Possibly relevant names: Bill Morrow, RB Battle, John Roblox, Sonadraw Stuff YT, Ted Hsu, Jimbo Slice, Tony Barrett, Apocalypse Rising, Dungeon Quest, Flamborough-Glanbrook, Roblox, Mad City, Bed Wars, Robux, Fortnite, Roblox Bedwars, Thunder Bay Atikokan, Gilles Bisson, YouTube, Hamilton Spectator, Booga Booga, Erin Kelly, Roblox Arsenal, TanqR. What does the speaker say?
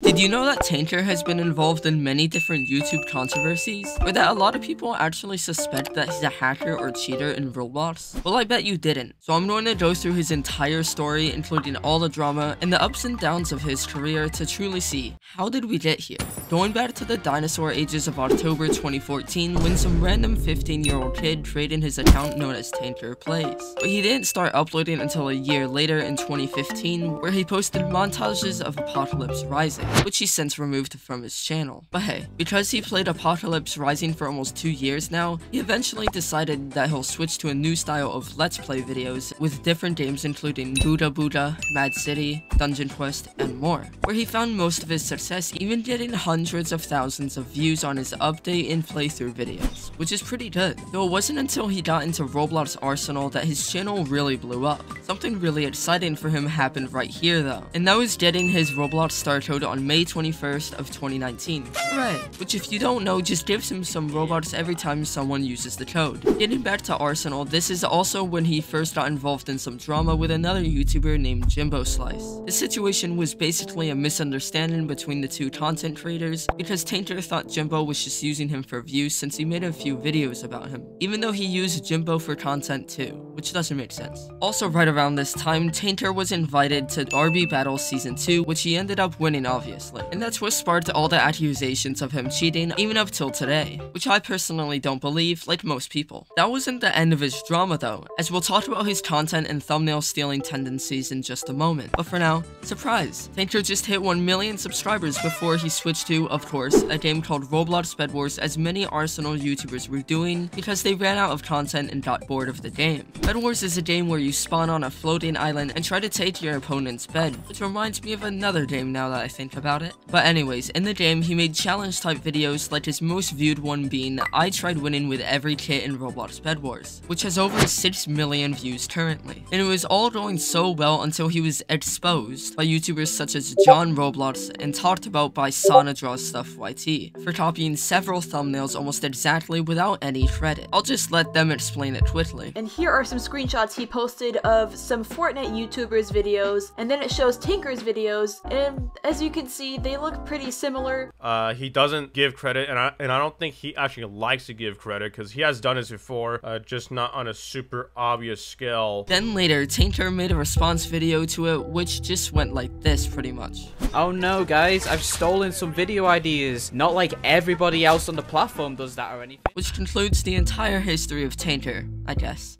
Did you know that TanqR has been involved in many different YouTube controversies? Or that a lot of people actually suspect that he's a hacker or cheater in Roblox? Well, I bet you didn't. So I'm going to go through his entire story, including all the drama and the ups and downs of his career to truly see, how did we get here? Going back to the dinosaur ages of October 2014, when some random 15-year-old kid created his account known as TanqR Plays. But he didn't start uploading until a year later in 2015, where he posted montages of Apocalypse Rising, which he since removed from his channel. But hey, because he played Apocalypse Rising for almost 2 years now, he eventually decided that he'll switch to a new style of Let's Play videos with different games including Booga Booga, Mad City, Dungeon Quest, and more, where he found most of his success even getting hundreds of thousands of views on his update and playthrough videos, which is pretty good. Though it wasn't until he got into Roblox Arsenal that his channel really blew up. Something really exciting for him happened right here though, and that was getting his Roblox star code on May 21st of 2019. Hooray! Which if you don't know, just gives him some Robux every time someone uses the code. Getting back to Arsenal, this is also when he first got involved in some drama with another YouTuber named Jimbo Slice. The situation was basically a misunderstanding between the two content creators, because TanqR thought Jimbo was just using him for views since he made a few videos about him, even though he used Jimbo for content too, which doesn't make sense. Also right around this time, TanqR was invited to RB Battle Season 2, which he ended up winning obviously. And that's what sparked all the accusations of him cheating, even up till today, which I personally don't believe, like most people. That wasn't the end of his drama though, as we'll talk about his content and thumbnail stealing tendencies in just a moment. But for now, surprise! TanqR just hit 1 million subscribers before he switched to, of course, a game called Roblox Bedwars, as many Arsenal YouTubers were doing because they ran out of content and got bored of the game. Bedwars is a game where you spawn on a floating island and try to take your opponent's bed, which reminds me of another game now that I think about it. But anyways, in the game, he made challenge type videos, like his most viewed one being I tried winning with every kit in Roblox Bedwars, which has over 6 million views currently. And it was all going so well until he was exposed by YouTubers such as John Roblox and talked about by Sonadraw Stuff YT for copying several thumbnails almost exactly without any credit. I'll just let them explain it quickly. And here are some screenshots he posted of some Fortnite YouTubers videos, and then it shows TanqR's videos, and as you can see, they look pretty similar. He doesn't give credit, and I don't think he actually likes to give credit, because he has done this before, just not on a super obvious scale. Then later, TanqR made a response video to it, which just went like this pretty much. Oh no guys, I've stolen some video ideas. Not like everybody else on the platform does that or anything. Which concludes the entire history of TanqR, I guess.